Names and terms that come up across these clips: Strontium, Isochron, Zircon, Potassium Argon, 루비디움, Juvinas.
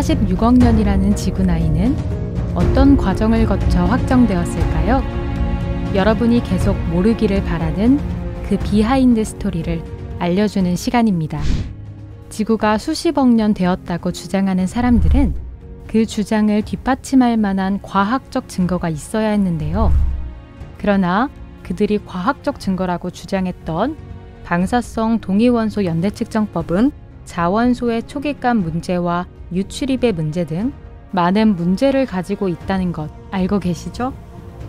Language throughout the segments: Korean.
46억 년이라는 지구 나이는 어떤 과정을 거쳐 확정되었을까요? 여러분이 계속 모르기를 바라는 그 비하인드 스토리를 알려주는 시간입니다. 지구가 수십억 년 되었다고 주장하는 사람들은 그 주장을 뒷받침할 만한 과학적 증거가 있어야 했는데요. 그러나 그들이 과학적 증거라고 주장했던 방사성 동위원소 연대 측정법은 자원소의 초기감 문제와 유출입의 문제 등 많은 문제를 가지고 있다는 것 알고 계시죠?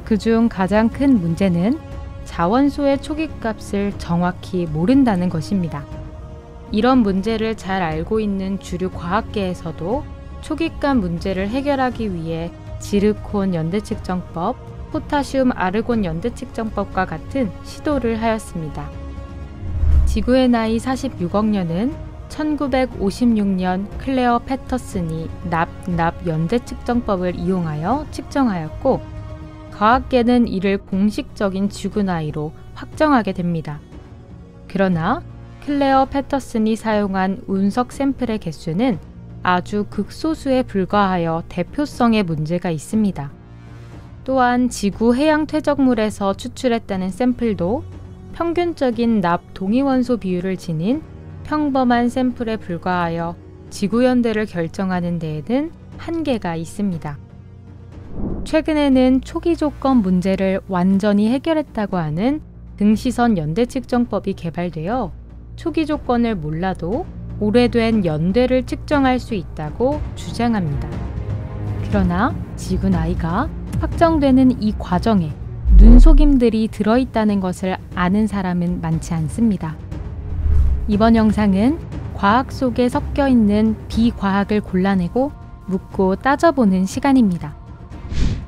그중 가장 큰 문제는 자원소의 초기값을 정확히 모른다는 것입니다. 이런 문제를 잘 알고 있는 주류 과학계에서도 초기값 문제를 해결하기 위해 지르콘 연대 측정법, 포타슘 아르곤 연대 측정법과 같은 시도를 하였습니다. 지구의 나이 46억 년은 1956년 클레어 패터슨이 납 연대 측정법을 이용하여 측정하였고, 과학계는 이를 공식적인 지구 나이로 확정하게 됩니다. 그러나 클레어 패터슨이 사용한 운석 샘플의 개수는 아주 극소수에 불과하여 대표성에 문제가 있습니다. 또한 지구 해양 퇴적물에서 추출했다는 샘플도 평균적인 납 동위원소 비율을 지닌 평범한 샘플에 불과하여 지구 연대를 결정하는 데에는 한계가 있습니다. 최근에는 초기 조건 문제를 완전히 해결했다고 하는 등시선 연대 측정법이 개발되어 초기 조건을 몰라도 오래된 연대를 측정할 수 있다고 주장합니다. 그러나 지구 나이가 확정되는 이 과정에 눈속임들이 들어있다는 것을 아는 사람은 많지 않습니다. 이번 영상은 과학 속에 섞여있는 비과학을 골라내고 묻고 따져보는 시간입니다.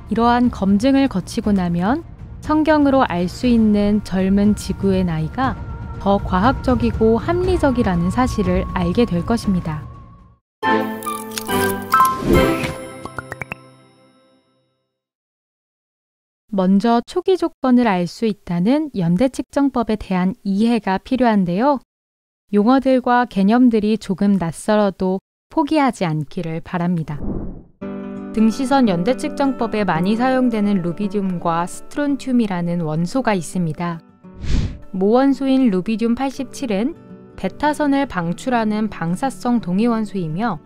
이러한 검증을 거치고 나면 성경으로 알 수 있는 젊은 지구의 나이가 더 과학적이고 합리적이라는 사실을 알게 될 것입니다. 먼저 초기 조건을 알 수 있다는 연대 측정법에 대한 이해가 필요한데요. 용어들과 개념들이 조금 낯설어도 포기하지 않기를 바랍니다. 등시선 연대 측정법에 많이 사용되는 루비디움과 스트론튬이라는 원소가 있습니다. 모원소인 루비디움 87은 베타선을 방출하는 방사성 동위원소이며,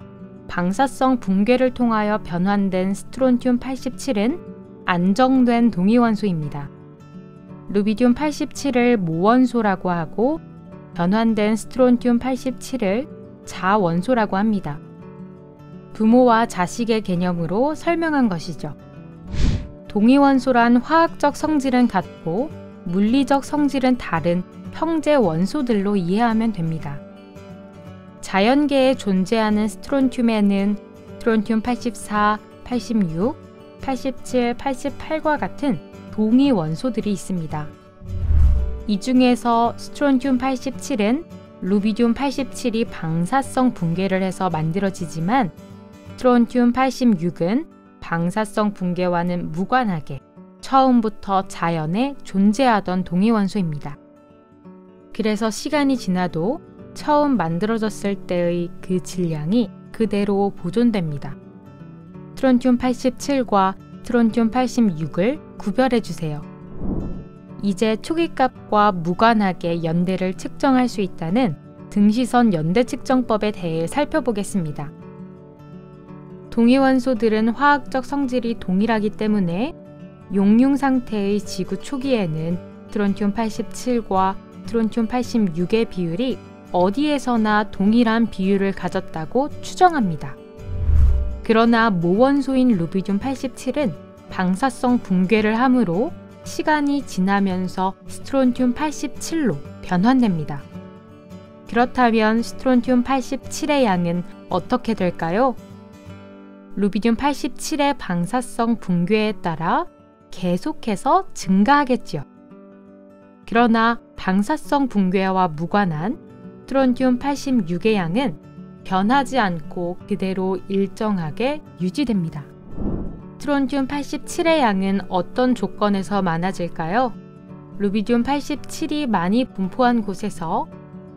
방사성 붕괴를 통하여 변환된 스트론튬 87은 안정된 동위원소입니다. 루비디움 87을 모원소라고 하고 변환된 스트론튬 87을 자원소라고 합니다. 부모와 자식의 개념으로 설명한 것이죠. 동위원소란 화학적 성질은 같고 물리적 성질은 다른 형제 원소들로 이해하면 됩니다. 자연계에 존재하는 스트론튬에는 스트론튬 84, 86, 87, 88과 같은 동위 원소들이 있습니다. 이 중에서 스트론튬 87은 루비디움 87이 방사성 붕괴를 해서 만들어지지만, 스트론튬 86은 방사성 붕괴와는 무관하게 처음부터 자연에 존재하던 동위원소입니다. 그래서 시간이 지나도 처음 만들어졌을 때의 그 질량이 그대로 보존됩니다. 스트론튬 87과 스트론튬 86을 구별해주세요. 이제 초기값과 무관하게 연대를 측정할 수 있다는 등시선 연대 측정법에 대해 살펴보겠습니다. 동위원소들은 화학적 성질이 동일하기 때문에 용융 상태의 지구 초기에는 스트론튬 87과 스트론튬 86의 비율이 어디에서나 동일한 비율을 가졌다고 추정합니다. 그러나 모원소인 루비디움 87은 방사성 붕괴를 함으로 시간이 지나면서 스트론튬 87로 변환됩니다. 그렇다면 스트론튬 87의 양은 어떻게 될까요? 루비디움 87의 방사성 붕괴에 따라 계속해서 증가하겠지요. 그러나 방사성 붕괴와 무관한 스트론튬 86의 양은 변하지 않고 그대로 일정하게 유지됩니다. 스트론튬 87의 양은 어떤 조건에서 많아질까요? 루비디움 87이 많이 분포한 곳에서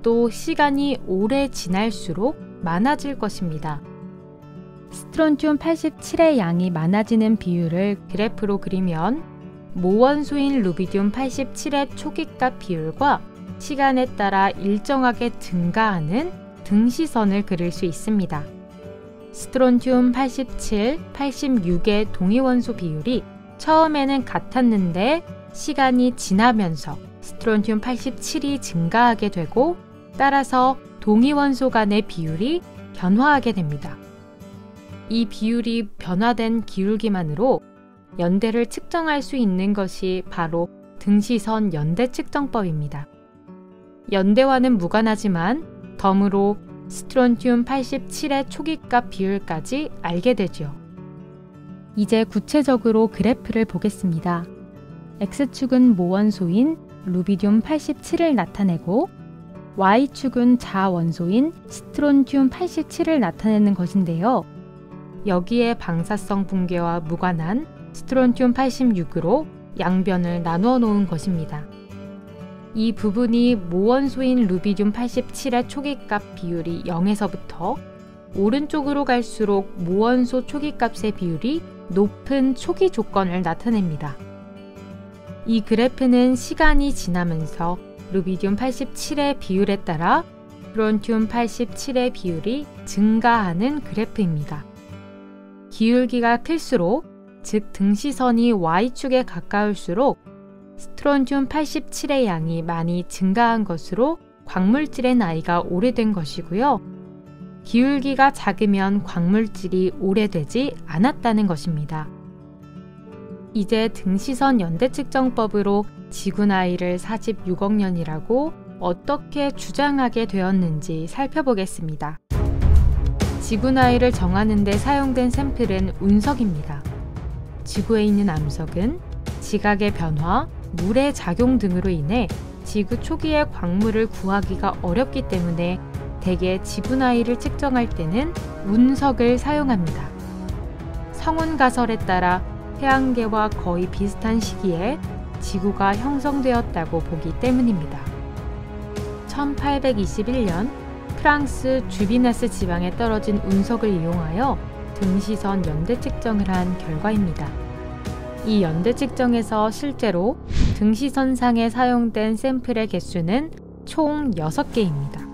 또 시간이 오래 지날수록 많아질 것입니다. 스트론튬 87의 양이 많아지는 비율을 그래프로 그리면 모원수인 루비디움 87의 초기값 비율과 시간에 따라 일정하게 증가하는 등시선을 그릴 수 있습니다. 스트론튬 87, 86의 동위원소 비율이 처음에는 같았는데 시간이 지나면서 스트론튬 87이 증가하게 되고 따라서 동위원소 간의 비율이 변화하게 됩니다. 이 비율이 변화된 기울기만으로 연대를 측정할 수 있는 것이 바로 등시선 연대 측정법입니다. 연대와는 무관하지만 덤으로 스트론튬 87의 초기값 비율까지 알게 되죠. 이제 구체적으로 그래프를 보겠습니다. X축은 모원소인 루비디움 87을 나타내고 Y축은 자원소인 스트론튬 87을 나타내는 것인데요. 여기에 방사성 붕괴와 무관한 스트론튬 86으로 양변을 나누어 놓은 것입니다. 이 부분이 모원소인 루비디움 87의 초기값 비율이 0에서부터 오른쪽으로 갈수록 모원소 초기값의 비율이 높은 초기 조건을 나타냅니다. 이 그래프는 시간이 지나면서 루비디움 87의 비율에 따라 스트론튬 87의 비율이 증가하는 그래프입니다. 기울기가 클수록, 즉 등시선이 Y축에 가까울수록 스트론튬 87의 양이 많이 증가한 것으로 광물질의 나이가 오래된 것이고요. 기울기가 작으면 광물질이 오래되지 않았다는 것입니다. 이제 등시선 연대 측정법으로 지구 나이를 46억 년이라고 어떻게 주장하게 되었는지 살펴보겠습니다. 지구 나이를 정하는 데 사용된 샘플은 운석입니다. 지구에 있는 암석은 지각의 변화, 물의 작용 등으로 인해 지구 초기의 광물을 구하기가 어렵기 때문에 대개 지구 나이를 측정할 때는 운석을 사용합니다. 성운 가설에 따라 태양계와 거의 비슷한 시기에 지구가 형성되었다고 보기 때문입니다. 1821년 프랑스 주비나스 지방에 떨어진 운석을 이용하여 등시선 연대 측정을 한 결과입니다. 이 연대 측정에서 실제로 등시선상에 사용된 샘플의 개수는 총 6개입니다.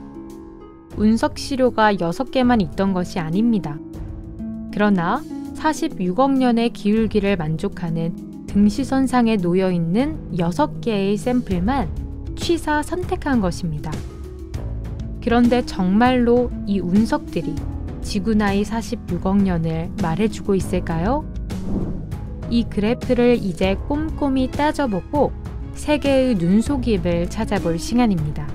운석 시료가 6개만 있던 것이 아닙니다. 그러나 46억 년의 기울기를 만족하는 등시선상에 놓여있는 6개의 샘플만 취사 선택한 것입니다. 그런데 정말로 이 운석들이 지구 나이 46억 년을 말해주고 있을까요? 이 그래프를 이제 꼼꼼히 따져보고 세계의 눈속임을 찾아볼 시간입니다.